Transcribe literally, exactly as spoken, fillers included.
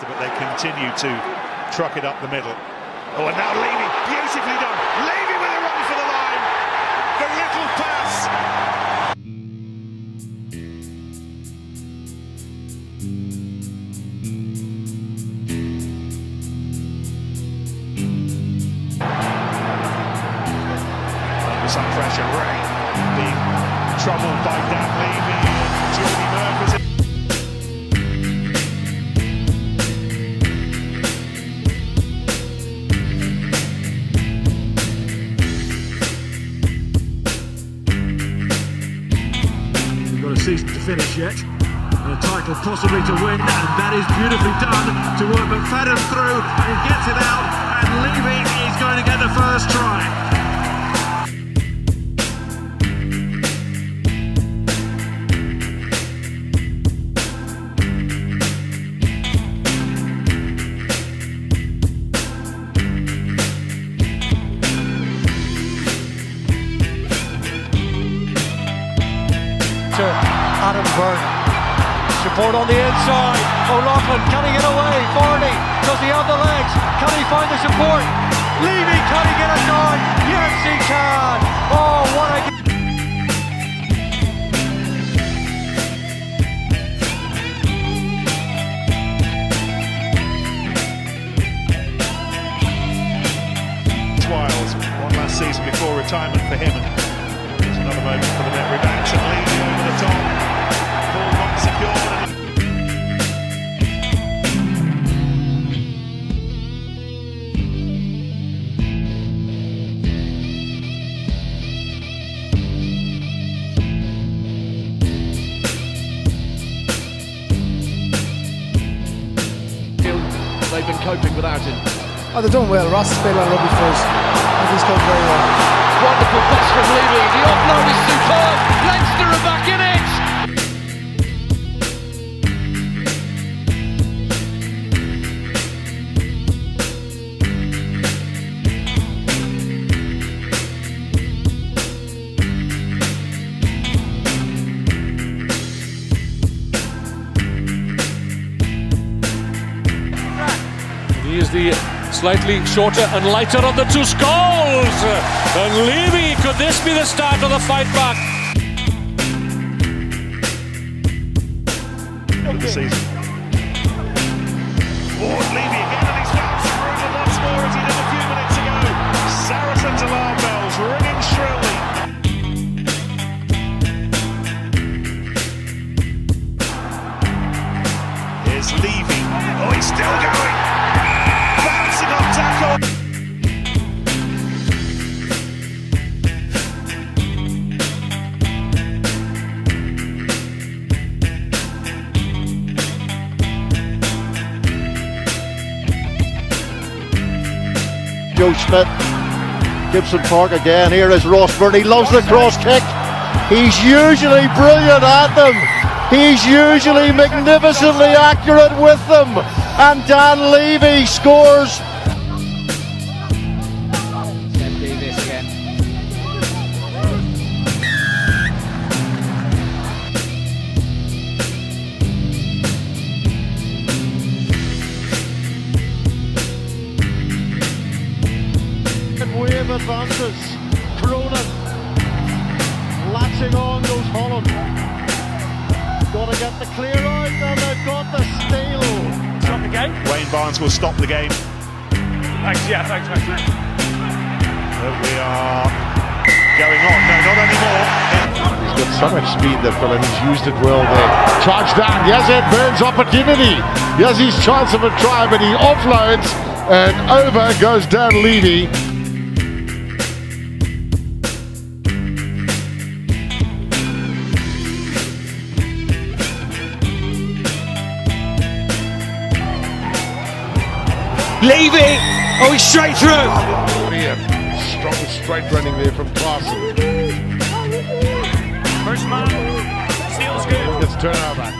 Leinster, but they continue to truck it up the middle. Oh, and now Leavy, beautifully done. Leavy with a run for the line. The little pass. Some pressure, Ray being troubled by Dan Leavy and Jody Murphy. We've got a season to finish yet, and a title possibly to win, and that is beautifully done to work McFadden through, and he gets it out, and Leavy is going to get the first try. Adam Burton, support on the inside, O'Loughlin cutting it away, Barney does he have the legs, can he find the support, Leavy cutting it aside, yes he can, oh what a... Wiles, one last season before retirement for him, and there's another moment for the memory banks and Leavy over the top. They've been coping without him. Oh, they've done well. Ross played on rugby for us. And he's done very well. Wonderful pass from Leavy. The offload is superb. Leinster are back in it. He is the slightly shorter and lighter of the two skulls. And Leavy, could this be the start of the fight back? Okay. The season. Ward Leavy again, and he's found Cronin once more as he did a few minutes ago. Saracens alarm bells ringing shrilly. Here's Leavy. Oh, he's still going. Joe Smith, Gibson Park again. Here is Ross Burnley. Loves the cross kick. He's usually brilliant at them. He's usually magnificently accurate with them. And Dan Leavy scores. Wave advances, Cronin latching on, goes Holland, got to get the clear out, and they've got the steal. Stop the game. Wayne Barnes will stop the game. Thanks, yeah, thanks, thanks, thanks. But we are going on, no, not anymore. He's got so much speed there, fella, he's used it well there. Charge down, Yazid Burns opportunity, Yazid's chance of a try, but he offloads, and over goes Dan Leavy. Leavy! Oh, he's straight through! Strong straight running there from Carson. First man, steals good. It's turnover.